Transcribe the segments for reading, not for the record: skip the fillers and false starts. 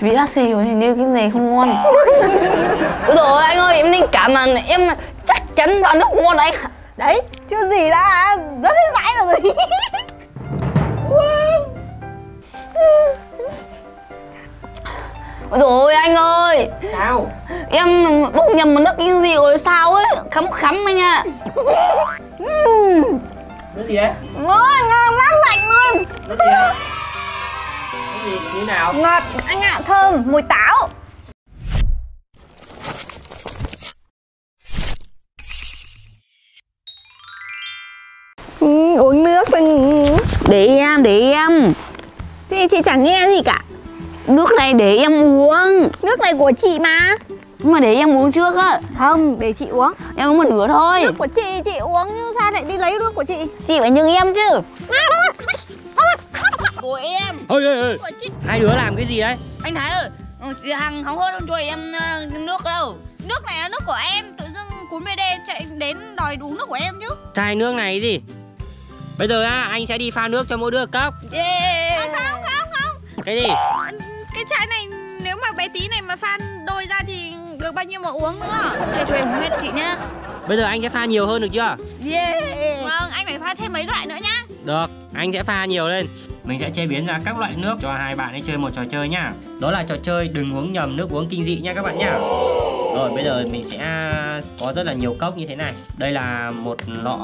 Chị bị lát xì rồi, hình như cái này không ngon. Ôi dồi ôi, anh ơi, em nên cảm ơn, em chắc chắn vào nước ngon đấy. Đấy, chưa gì đã rất hết vãi rồi. Ôi dồi ôi, anh ơi. Sao? Em bốc nhầm vào nước cái gì rồi sao ấy, khắm khắm anh ạ. Nước gì đấy? Ôi, ngon, mát lạnh luôn. Nước gì đấy? Như nào? Ngọt anh ạ, thơm, mùi táo. Uống nước mình. Để em, để em. Thì chị chẳng nghe gì cả. Nước này để em uống. Nước này của chị mà. Nhưng mà để em uống trước á. Không, để chị uống. Em uống một nửa thôi. Nước của chị uống sao lại đi lấy nước của chị? Chị phải nhường em chứ. Của em. Ôi, ôi, ôi. Hai đứa làm cái gì đấy? Anh Thái ơi, chị Hằng hóng hớt không cho em nước đâu. Nước này là nước của em, tự dưng cún BD chạy đến đòi uống nước của em chứ. Chai nước này gì? Bây giờ á, anh sẽ đi pha nước cho mỗi đứa cốc. Yeah. À, không, không, không. Cái gì? Cái chai này nếu mà bé tí này mà pha đôi ra thì được bao nhiêu mà uống nữa. Để cho em uống hết chị nhá. Bây giờ anh sẽ pha nhiều hơn được chưa? Yeah. Vâng, anh phải pha thêm mấy loại nữa nhá. Được, anh sẽ pha nhiều lên. Mình sẽ chế biến ra các loại nước cho hai bạn ấy chơi một trò chơi nhá. Đó là trò chơi đừng uống nhầm nước uống kinh dị nha các bạn nhá. Rồi bây giờ mình sẽ có rất là nhiều cốc như thế này. Đây là một lọ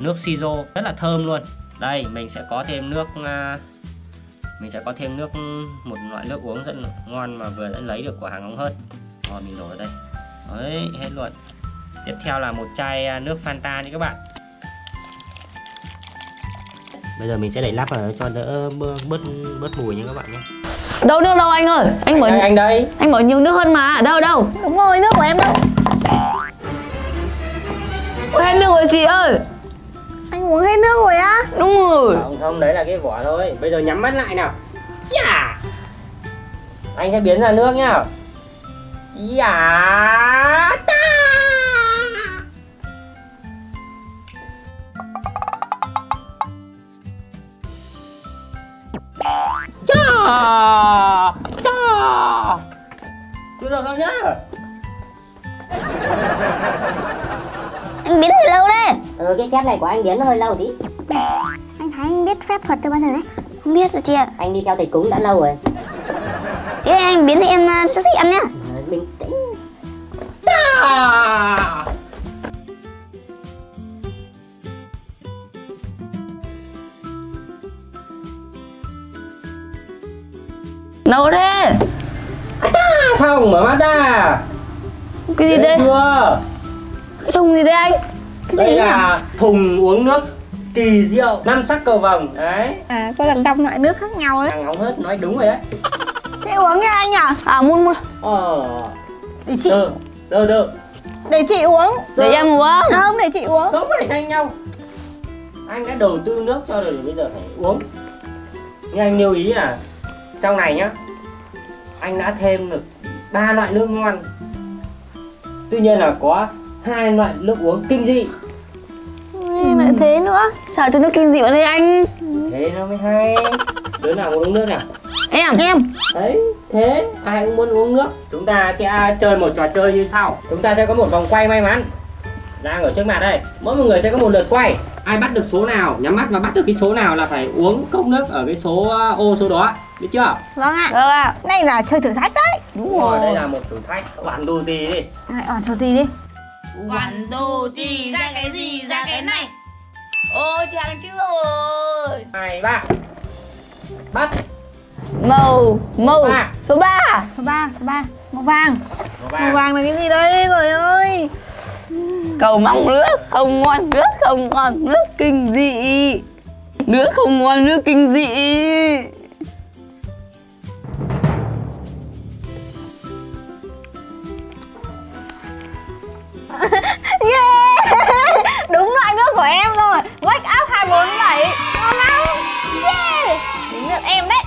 nước siro rất là thơm luôn. Đây mình sẽ có thêm nước một loại nước uống rất ngon mà vừa đã lấy được của hàng Hóng Hớt. Rồi mình đổ vào đây. Đấy, hết luôn. Tiếp theo là một chai nước Fanta nha các bạn. Bây giờ mình sẽ đẩy lắp vào cho đỡ bớt mùi nha các bạn nhé. Đâu nước đâu anh ơi, anh bỏ anh đây. Anh bỏ nhiều nước hơn mà, đâu đâu. Đúng rồi, nước của em đâu. Ôi, hết nước rồi chị ơi. Anh uống hết nước rồi á? Đúng rồi. Không không, đấy là cái vỏ thôi. Bây giờ nhắm mắt lại nào. Yeah. Anh sẽ biến ra nước nhá. Yeah. Chưa được đâu nhá. Anh biến hơi lâu đấy. Ừ, cái chép này của anh biến nó hơi lâu tí. Anh Thái anh biết phép thuật từ bao giờ đấy? Không biết rồi chị ạ. Anh đi theo thầy cúng đã lâu rồi. Thế anh biến thì em sẽ thích ăn nhá. Bình tĩnh. Đâu thế? Sao không mở mắt ra? Cái gì đây? Cái thùng gì đây anh? Cái đây gì là nhỉ? Thùng uống nước kỳ diệu 5 sắc cầu vồng đấy. À, có lần 5 loại nước khác nhau đấy. Thằng Hóng Hớt nói đúng rồi đấy. Thế uống nha anh ạ. À muốn muốn. Để chị. Được. Để chị uống. Để em uống. Không, để chị uống. Không phải tranh nhau. Anh đã đầu tư nước cho rồi, bây giờ phải uống. Nhưng anh lưu ý là trong này nhá, anh đã thêm được 3 loại nước ngon. Tuy nhiên là có 2 loại nước uống kinh dị. Lại thế nữa. Sao cho nước kinh dị vào đây anh? Thế nó mới hay. Đứa nào muốn uống nước nào? Em. Đấy, thế ai cũng muốn uống nước. Chúng ta sẽ chơi một trò chơi như sau. Chúng ta sẽ có một vòng quay may mắn đang ở trước mặt đây. Mỗi một người sẽ có một lượt quay. Ai bắt được số nào, nhắm mắt mà bắt được cái số nào là phải uống cốc nước ở cái số ô số đó. Biết chưa? Vâng ạ. Vâng ạ. Này là chơi thử thách đấy. Đúng rồi, đây là một thử thách. Bạn đu tì đi. Bạn đu tì đi. Bạn đu tì ra cái gì ra cái này. Ô chàng chưa rồi. 2, 3. Bắt. Màu. Số 3. Màu vàng là cái gì đấy rồi ơi. Cầu mong nước không ngon, nước không ngon, nước kinh dị. Nước không ngon, nước kinh dị. Yeah! Đúng loại nước của em rồi. Wake up 247. Ngon lắm. Yeah! Đúng được em đấy.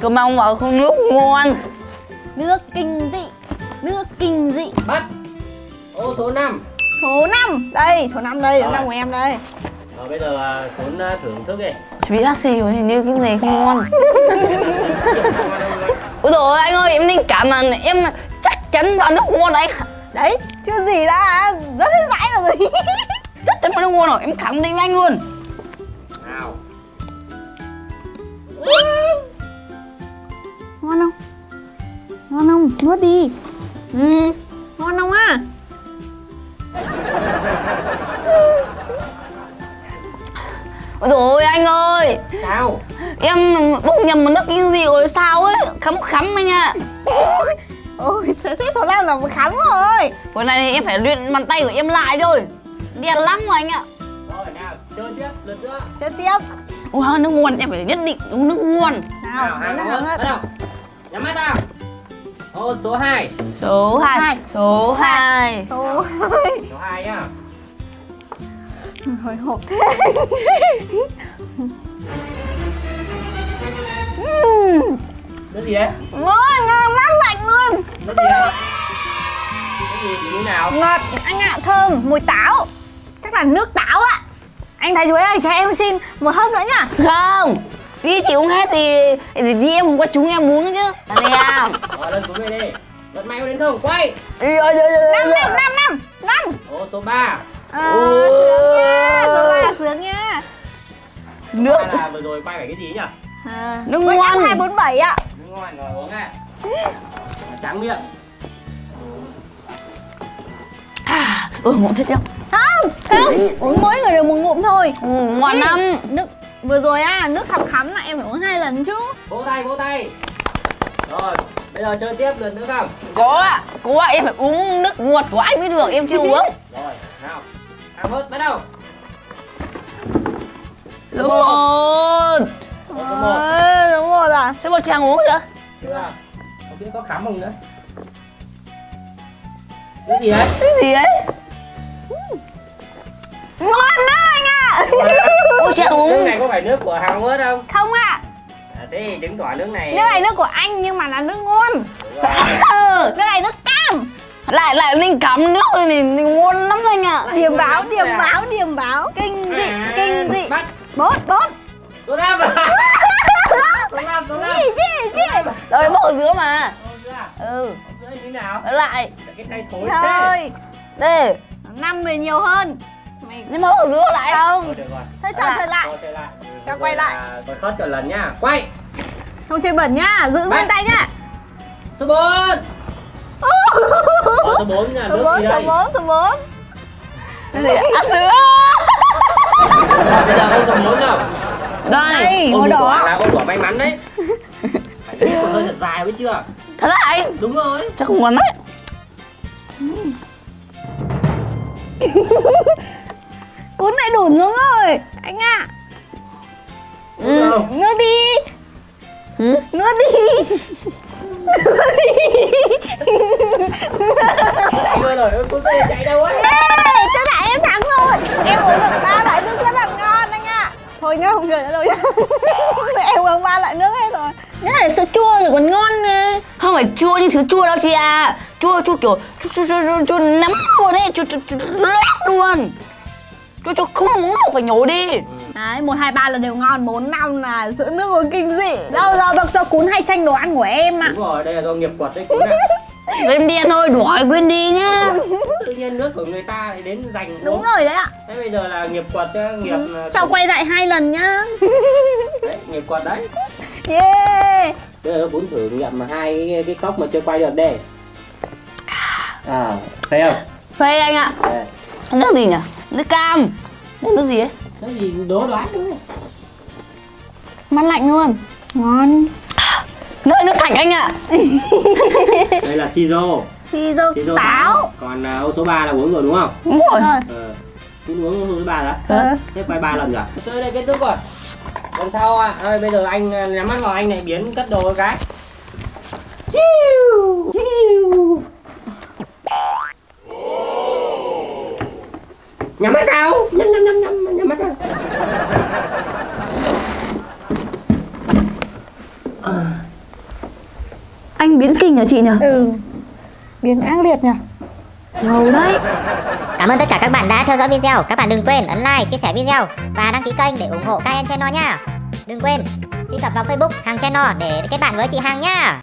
Cầu mong vào không nước ngon. Nước kinh dị. Bắt. Ô số 5. Số 5 đây, số 5 của em đây. Rồi bây giờ cuốn thưởng thức đi. Chị bị lát xì rồi, hình như cái này không ngon. tình cảm mà em chắc chắn vào nước ngon đấy. Đấy, chưa gì đã rất hết dãi rồi. Chắc chắn vào nước ngon rồi, em khẳng định anh luôn. Nào. Ngon không? Ngon không? Nuốt đi. Ừ, ngon không á? Ôi dồi ôi anh ơi. Sao? Em bụng nhầm một nước cái gì rồi sao ấy. Khắm khắm anh ạ. Ôi thế số nào là một khắm rồi. Hồi này em phải luyện bàn tay của em lại thôi. Đen lắm rồi anh ạ. Rồi nào, chơi tiếp, lượt nữa. Chơi tiếp. Ôi nước ngon, em phải nhất định uống nước ngon. Nào, đấy là hết. Nhắm mắt nào. Ô số 2. Số 2. Số 2. Số 2 nhá. Hồi hộp thế. Cái gì đấy? Ngon, ngon, mát lạnh luôn. Cái gì đấy? Cái gì như thế nào? Ngọt, anh ạ, thơm, mùi táo. Chắc là nước táo ạ. Anh Thái Chuối ơi, cho em xin một hớp nữa nhá. Không, đi chị uống hết thì đi em không qua chúng em uống chứ. Lần này à? Rồi, lần cuối này đi. Lần mày có đến không? Quay. 5. Ô, số 3. Sướng nha, số 3 sướng nha. Nước là vừa rồi quay phải cái gì nhỉ? Nước ngon 247 ạ. Nước ngon rồi uống ạ. Trắng miệng. Ngụm thích đâu. Không, uống mỗi người được một ngụm thôi. Ngọt lắm. Nước vừa rồi á, nước khắm khắm là em phải uống 2 lần chứ. Vỗ tay, vỗ tay. Rồi, bây giờ chơi tiếp lần nữa không? Có ạ, có ạ, em phải uống nước ngọt của anh mới được, em chưa uống. Rồi, nào. Ăn hết, bắt đầu. Số 1. Số 1 à? Số 1 chàng uống chưa? Chưa. Không biết có khắm không nữa. Cái gì đấy? Cái gì đấy? Ngon đó anh ạ. Ôi trời ơi. Nước này có phải nước của Hằng Hớt không? Không ạ. Thế thì chứng tỏ nước này. Nước này nước của anh nhưng mà là nước ngon. Nước này nước cam. Lại linh cảm nước này ngon lắm anh ạ. Điểm báo. Kinh dị. Bốt. Số 5. Số 5. Gì? Rồi bộ dứa mà. Ừ. Dứa như thế nào? Lại. Cái tay thối thế. Đây. 5 về nhiều hơn. Nhưng mà bỏ dứa lại không? Thế cho chơi lại. Cho quay lại. Còn khớt trở lần nhá. Quay. Không chơi bẩn nhá, giữ nguyên tay nhá. Số 4. Số 4 là nước gì đây? Số 4. Cái gì ạ? À sữa. Bây giờ không số 4 đâu. Đây, màu đỏ. Là con quả may mắn đấy. Phải đi con hơi thật dài mới chưa? Thật đấy. Đúng rồi. Chắc không ngon đấy. Cuốn lại đủ nước rồi anh ạ. Nước đi. Cuốn về chạy đâu ấy. Thế là em thắng rồi. Em uống được 3 loại nước rất là ngon anh ạ. Thôi nhá, không cười nữa đâu nhá. Em uống 3 loại nước hết rồi. Nhất là sữa chua rồi còn ngon nè. Không phải chua nhưng sữa chua đâu chị à. Chua kiểu chua nấm luôn ấy, chua lét luôn. Chua không muốn đâu phải nhổ đi. Đấy, 1, 2, 3 là đều ngon, 4, 5 là sữa nước uống kinh dị. Do cuốn hay tranh đồ ăn của em ạ. Đúng rồi, đây là do nghiệp quật đấy cuốn ạ. Em điên thôi, đuổi quên đi nhá. Tự nhiên nước của người ta thì đến giành. Đúng rồi đấy ạ. Thế bây giờ là nghiệp quật chứ, nghiệp. Cho quay lại 2 lần nhá. Đấy, nghiệp quật đấy. Yeah. Thế là cuốn thử nghiệm mà 2 cái cốc mà chưa quay được đây. À, phê không? Phê anh ạ. Nước gì nhỉ? Nước cam. Nước gì ấy? Nước gì đố đoán đúng không? Mát lạnh luôn. Ngon. Nước thạch anh ạ. Đây là Shiso táo. Còn ô số 3 là uống rồi đúng không? Đúng rồi. Cũng uống số 3 rồi á. Thế quay 3 lần rồi. Chơi đây kết thúc rồi. Lần sau à, bây giờ anh nhắm mắt vào anh này biến cất đồ cái. Chiu. Nhắm mắt vào. Nhắm mắt vào. Anh biến kinh nhỉ chị nhỉ? Ừ. Biến ác liệt nhỉ? Ngầu đấy. Cảm ơn tất cả các bạn đã theo dõi video. Các bạn đừng quên ấn like, chia sẻ video và đăng ký kênh để ủng hộ KN Cheno nha. Đừng quên truy cập vào Facebook Hằng Cheno để kết bạn với chị Hằng nha.